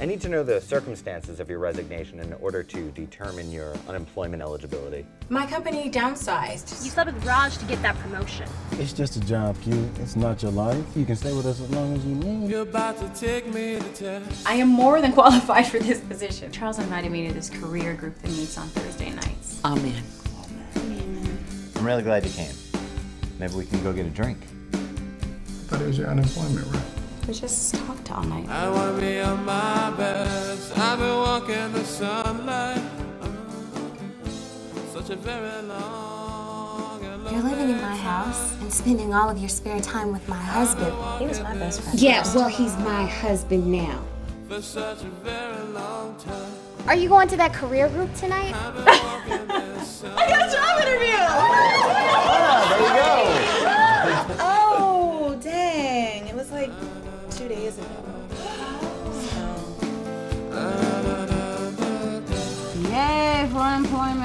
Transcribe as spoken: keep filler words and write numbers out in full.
I need to know the circumstances of your resignation in order to determine your unemployment eligibility. My company downsized. You slept with Raj to get that promotion. It's just a job, Q. It's not your life. You can stay with us as long as you need. You're about to take me to test. I am more than qualified for this position. Charles invited me to this career group that meets on Thursday nights. I'm in. I'm really glad you came. Maybe we can go get a drink. I thought it was your unemployment rep. We just talked all night. I want to be on my best. I've been walking the sunlight. Such a very long and long. You're living in my house and spending all of your spare time with my husband. He was my best friend. Yeah, well, he's my husband now. For such a very long time. Are you going to that career group tonight? I got a job interview! Ah, there you go! Oh, dang. It was like two days ago. So. Yay for employment.